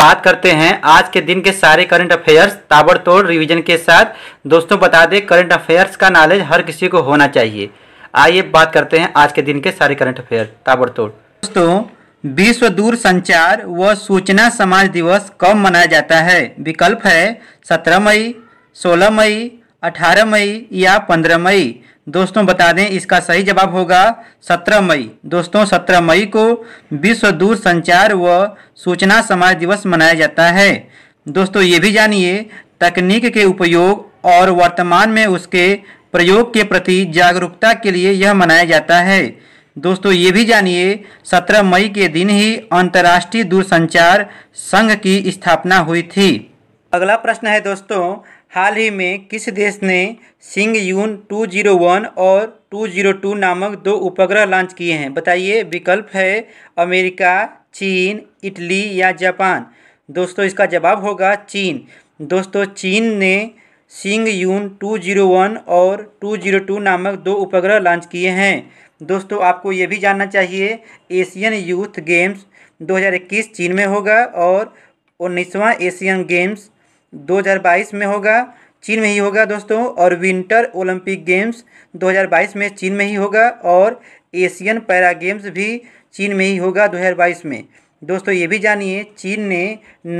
बात करते हैं आज के दिन के सारे करंट अफेयर्स ताबड़तोड़ रिवीजन के साथ। दोस्तों बता दें, करंट अफेयर्स का नॉलेज हर किसी को होना चाहिए। आइए बात करते हैं आज के दिन के सारे करंट अफेयर ताबड़तोड़। दोस्तों विश्व दूर संचार व सूचना समाज दिवस कब मनाया जाता है? विकल्प है 17 मई, 16 मई, 18 मई या 15 मई। दोस्तों बता दें, इसका सही जवाब होगा 17 मई। दोस्तों 17 मई को विश्व दूर संचार व सूचना समाज दिवस मनाया जाता है। दोस्तों ये भी जानिए, तकनीक के उपयोग और वर्तमान में उसके प्रयोग के प्रति जागरूकता के लिए यह मनाया जाता है। दोस्तों ये भी जानिए, 17 मई के दिन ही अंतर्राष्ट्रीय दूरसंचार संघ की स्थापना हुई थी। अगला प्रश्न है दोस्तों, हाल ही में किस देश ने सिंग यून 201 और 202 नामक दो उपग्रह लॉन्च किए हैं? बताइए, विकल्प है अमेरिका, चीन, इटली या जापान। दोस्तों इसका जवाब होगा चीन। दोस्तों चीन ने सिंग यून 201 और 202 नामक दो उपग्रह लॉन्च किए हैं। दोस्तों आपको ये भी जानना चाहिए, एशियन यूथ गेम्स 2021 चीन में होगा और 19वां एशियन गेम्स 2022 में होगा, चीन में ही होगा। दोस्तों और विंटर ओलंपिक गेम्स 2022 में चीन में ही होगा और एशियन पैरा गेम्स भी चीन में ही होगा 2022 में। दोस्तों ये भी जानिए, चीन ने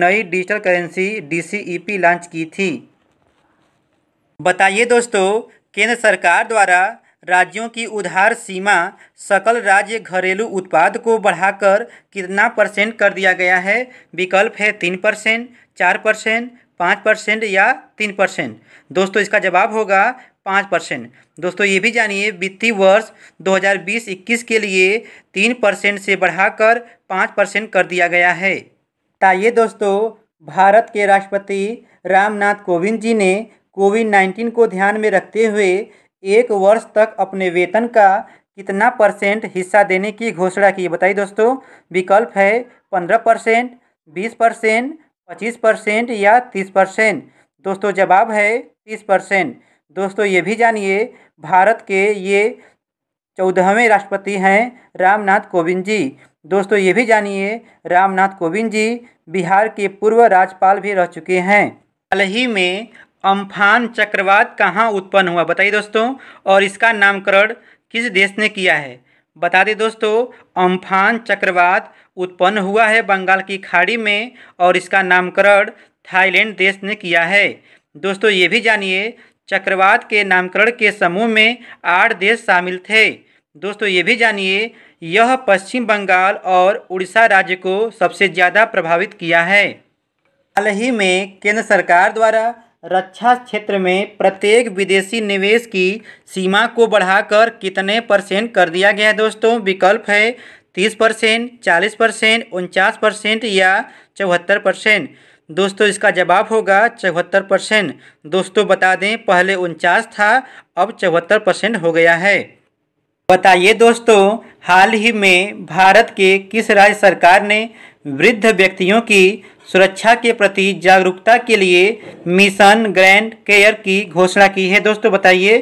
नई डिजिटल करेंसी DCEP लॉन्च की थी। बताइए दोस्तों, केंद्र सरकार द्वारा राज्यों की उधार सीमा सकल राज्य घरेलू उत्पाद को बढ़ाकर कितना % कर दिया गया है? विकल्प है 3%, 4%, 5% या 3%। दोस्तों इसका जवाब होगा 5%। दोस्तों ये भी जानिए, वित्तीय वर्ष 2020-21 के लिए 3% से बढ़ाकर 5% कर दिया गया है। बताइए दोस्तों, भारत के राष्ट्रपति रामनाथ कोविंद जी ने कोविड-19 को ध्यान में रखते हुए 1 वर्ष तक अपने वेतन का कितना % हिस्सा देने की घोषणा की? बताइए दोस्तों, विकल्प है 15%, 20%, 25% या 30%। दोस्तों जवाब है 30%। दोस्तों ये भी जानिए, भारत के ये 14वें राष्ट्रपति हैं रामनाथ कोविंद जी। दोस्तों ये भी जानिए, रामनाथ कोविंद जी बिहार के पूर्व राज्यपाल भी रह चुके हैं। हाल ही में अम्फान चक्रवात कहाँ उत्पन्न हुआ? बताइए दोस्तों, और इसका नामकरण किस देश ने किया है? बता दें दोस्तों, अम्फान चक्रवात उत्पन्न हुआ है बंगाल की खाड़ी में और इसका नामकरण थाईलैंड देश ने किया है। दोस्तों ये भी जानिए, चक्रवात के नामकरण के समूह में 8 देश शामिल थे। दोस्तों ये भी जानिए, यह पश्चिम बंगाल और उड़ीसा राज्य को सबसे ज़्यादा प्रभावित किया है। हाल ही में केंद्र सरकार द्वारा रक्षा क्षेत्र में प्रत्येक विदेशी निवेश की सीमा को बढ़ाकर कितने % कर दिया गया है? दोस्तों विकल्प है 30%, 40%, 49% या 74%। दोस्तों इसका जवाब होगा 74%। दोस्तों बता दें, पहले 49 था, अब 74% हो गया है। बताइए दोस्तों, हाल ही में भारत के किस राज्य सरकार ने वृद्ध व्यक्तियों की सुरक्षा के प्रति जागरूकता के लिए मिशन ग्रैंड केयर की घोषणा की है? दोस्तों बताइए,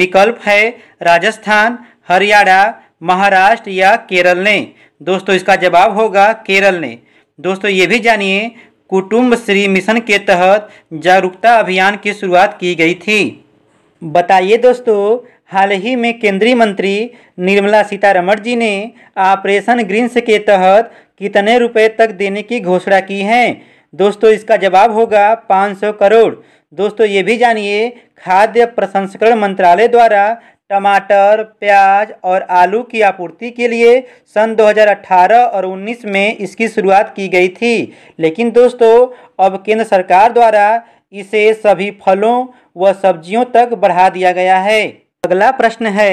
विकल्प है राजस्थान, हरियाणा, महाराष्ट्र या केरल ने। दोस्तों इसका जवाब होगा केरल ने। दोस्तों ये भी जानिए, कुटुंब श्री मिशन के तहत जागरूकता अभियान की शुरुआत की गई थी। बताइए दोस्तों, हाल ही में केंद्रीय मंत्री निर्मला सीतारमण जी ने ऑपरेशन ग्रीन्स के तहत कितने रुपए तक देने की घोषणा की है? दोस्तों इसका जवाब होगा 500 करोड़। दोस्तों ये भी जानिए, खाद्य प्रसंस्करण मंत्रालय द्वारा टमाटर, प्याज और आलू की आपूर्ति के लिए सन 2018 और 19 में इसकी शुरुआत की गई थी, लेकिन दोस्तों अब केंद्र सरकार द्वारा इसे सभी फलों व सब्जियों तक बढ़ा दिया गया है। अगला प्रश्न है,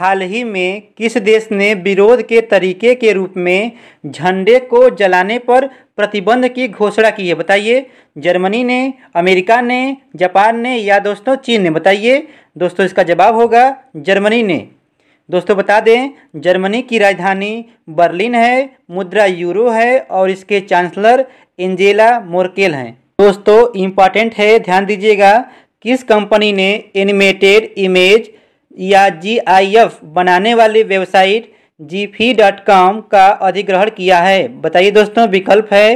हाल ही में किस देश ने विरोध के तरीके के रूप में झंडे को जलाने पर प्रतिबंध की घोषणा की है? बताइए, जर्मनी ने, अमेरिका ने, जापान ने या दोस्तों चीन ने? बताइए। दोस्तों इसका जवाब होगा जर्मनी ने। दोस्तों बता दें, जर्मनी की राजधानी बर्लिन है, मुद्रा यूरो है और इसके चांसलर एंजेला मर्केल हैं। दोस्तों इम्पॉर्टेंट है, ध्यान दीजिएगा, किस कंपनी ने एनिमेटेड इमेज या GIF बनाने वाली वेबसाइट gif.com का अधिग्रहण किया है? बताइए दोस्तों, विकल्प है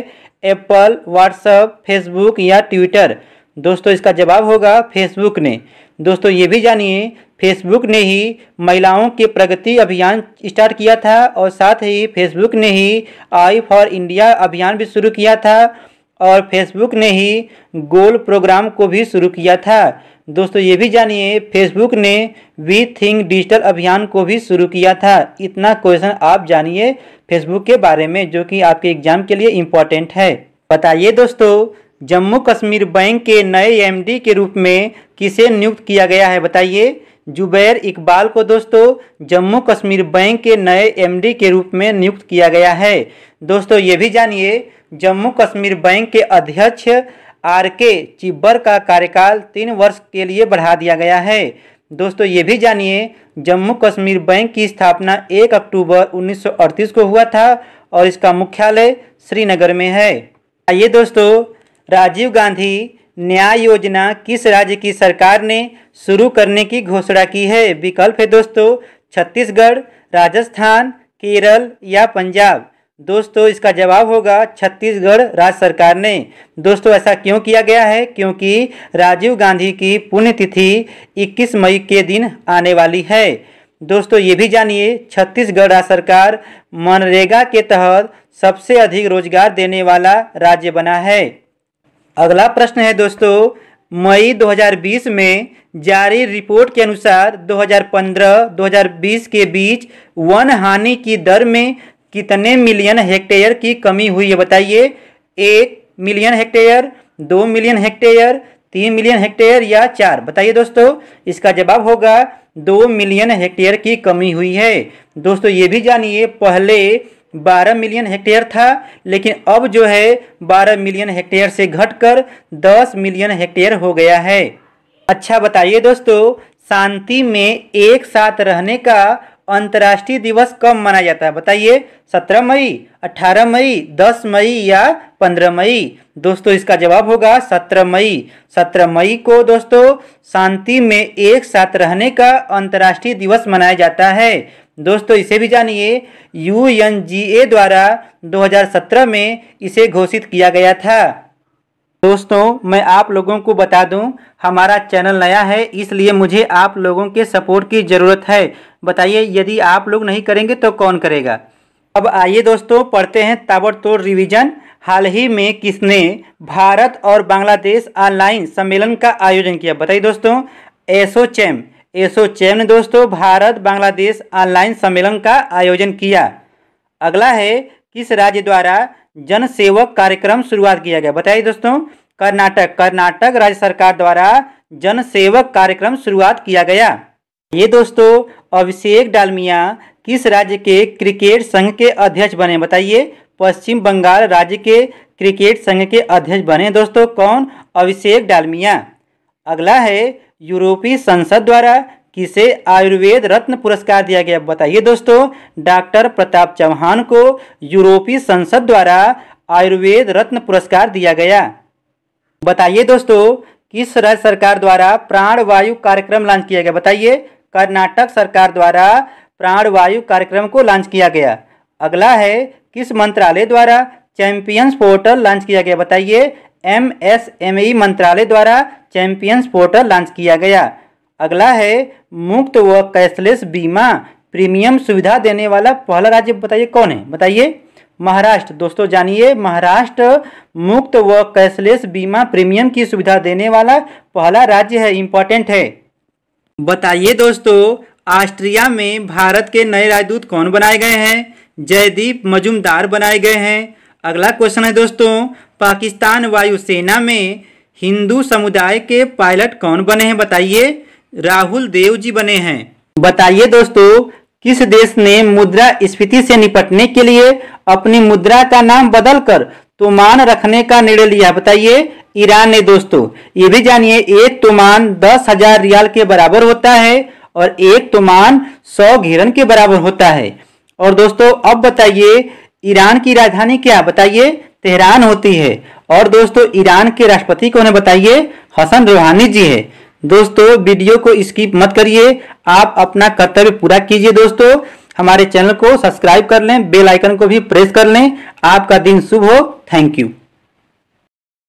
एप्पल, व्हाट्सएप, फेसबुक या ट्विटर? दोस्तों इसका जवाब होगा फेसबुक ने। दोस्तों ये भी जानिए, फेसबुक ने ही महिलाओं के प्रगति अभियान स्टार्ट किया था और साथ ही फेसबुक ने ही आई फॉर इंडिया अभियान भी शुरू किया था और फेसबुक ने ही गोल प्रोग्राम को भी शुरू किया था। दोस्तों ये भी जानिए, फेसबुक ने वी थिंक डिजिटल अभियान को भी शुरू किया था। इतना क्वेश्चन आप जानिए फेसबुक के बारे में, जो कि आपके एग्जाम के लिए इम्पॉर्टेंट है। बताइए दोस्तों, जम्मू कश्मीर बैंक के नए एमडी के रूप में किसे नियुक्त किया गया है? बताइए, जुबैर इकबाल को दोस्तों जम्मू कश्मीर बैंक के नए एमडी के रूप में नियुक्त किया गया है। दोस्तों ये भी जानिए, जम्मू कश्मीर बैंक के अध्यक्ष आरके चिब्बर का कार्यकाल 3 वर्ष के लिए बढ़ा दिया गया है। दोस्तों ये भी जानिए, जम्मू कश्मीर बैंक की स्थापना 1 अक्टूबर 1938 को हुआ था और इसका मुख्यालय श्रीनगर में है। आइए दोस्तों, राजीव गांधी न्याय योजना किस राज्य की सरकार ने शुरू करने की घोषणा की है? विकल्प है दोस्तों छत्तीसगढ़, राजस्थान, केरल या पंजाब। दोस्तों इसका जवाब होगा छत्तीसगढ़ राज्य सरकार ने। दोस्तों ऐसा क्यों किया गया है? क्योंकि राजीव गांधी की पुण्यतिथि 21 मई के दिन आने वाली है। दोस्तों ये भी जानिए, छत्तीसगढ़ राज्य सरकार मनरेगा के तहत सबसे अधिक रोजगार देने वाला राज्य बना है। अगला प्रश्न है दोस्तों, मई 2020 में जारी रिपोर्ट के अनुसार 2015-2020 के बीच वन हानि की दर में कितने मिलियन हेक्टेयर की कमी हुई है? बताइए, 1 million hectare, 2 million hectare, 3 million hectare या 4? बताइए दोस्तों इसका जवाब होगा 2 मिलियन हेक्टेयर की कमी हुई है। दोस्तों ये भी जानिए, पहले 12 मिलियन हेक्टेयर था लेकिन अब जो है 12 मिलियन हेक्टेयर से घटकर 10 मिलियन हेक्टेयर हो गया है। अच्छा बताइए दोस्तों, शांति में एक साथ रहने का अंतर्राष्ट्रीय दिवस कब मनाया जाता है? बताइए, 17 मई, 18 मई, 10 मई या 15 मई? दोस्तों इसका जवाब होगा 17 मई। 17 मई को दोस्तों शांति में एक साथ रहने का अंतर्राष्ट्रीय दिवस मनाया जाता है। दोस्तों इसे भी जानिए, UNGA द्वारा 2017 में इसे घोषित किया गया था। दोस्तों मैं आप लोगों को बता दूं, हमारा चैनल नया है इसलिए मुझे आप लोगों के सपोर्ट की ज़रूरत है। बताइए, यदि आप लोग नहीं करेंगे तो कौन करेगा? अब आइए दोस्तों पढ़ते हैं ताबड़तोड़ रिवीजन। हाल ही में किसने भारत और बांग्लादेश ऑनलाइन सम्मेलन का आयोजन किया? बताइए दोस्तों, एसोचैम ने दोस्तों भारत बांग्लादेश ऑनलाइन सम्मेलन का आयोजन किया। अगला है, किस राज्य द्वारा जनसेवक कार्यक्रम शुरुआत किया गया? बताइए दोस्तों, कर्नाटक राज्य सरकार द्वारा जनसेवक कार्यक्रम शुरुआत किया गया। ये दोस्तों, अभिषेक डालमिया किस राज्य के क्रिकेट संघ के अध्यक्ष बने? बताइए, पश्चिम बंगाल राज्य के क्रिकेट संघ के अध्यक्ष बने दोस्तों। कौन? अभिषेक डालमिया। अगला है, यूरोपीय संसद द्वारा किसे आयुर्वेद रत्न पुरस्कार दिया गया? बताइए दोस्तों, डॉक्टर प्रताप चौहान को यूरोपीय संसद द्वारा आयुर्वेद रत्न पुरस्कार दिया गया। बताइए दोस्तों, किस राज्य सरकार द्वारा प्राण वायु कार्यक्रम लॉन्च किया गया? बताइए, कर्नाटक सरकार द्वारा प्राण वायु कार्यक्रम को लॉन्च किया गया। अगला है, किस मंत्रालय द्वारा चैंपियंस पोर्टल लॉन्च किया गया? बताइए, MSME मंत्रालय द्वारा चैंपियंस पोर्टल लॉन्च किया गया। अगला है, मुफ्त व कैशलेस बीमा प्रीमियम सुविधा देने वाला पहला राज्य बताइए कौन है? बताइए, महाराष्ट्र। दोस्तों जानिए, महाराष्ट्र मुफ्त व कैशलेस बीमा प्रीमियम की सुविधा देने वाला पहला राज्य है। इम्पोर्टेंट है। बताइए दोस्तों, ऑस्ट्रिया में भारत के नए राजदूत कौन बनाए गए हैं? जयदीप मजूमदार बनाए गए हैं। अगला क्वेश्चन है दोस्तों, पाकिस्तान वायुसेना में हिंदू समुदाय के पायलट कौन बने हैं? बताइए, राहुल देव जी बने हैं। बताइए दोस्तों, किस देश ने मुद्रा स्फीति से निपटने के लिए अपनी मुद्रा का नाम बदलकर तोमान रखने का निर्णय लिया? बताइए, ईरान ने। दोस्तों ये भी जानिए, 1 तोमान 10,000 रियाल के बराबर होता है और 1 तोमान 100 घेरन के बराबर होता है। और दोस्तों अब बताइए, ईरान की राजधानी क्या? बताइए, तेहरान होती है। और दोस्तों ईरान के राष्ट्रपति कौन है? बताइए, हसन रूहानी जी है। दोस्तों वीडियो को स्किप मत करिए, आप अपना कर्तव्य पूरा कीजिए। दोस्तों हमारे चैनल को सब्सक्राइब कर लें, बेल आइकन को भी प्रेस कर लें। आपका दिन शुभ हो। Thank you.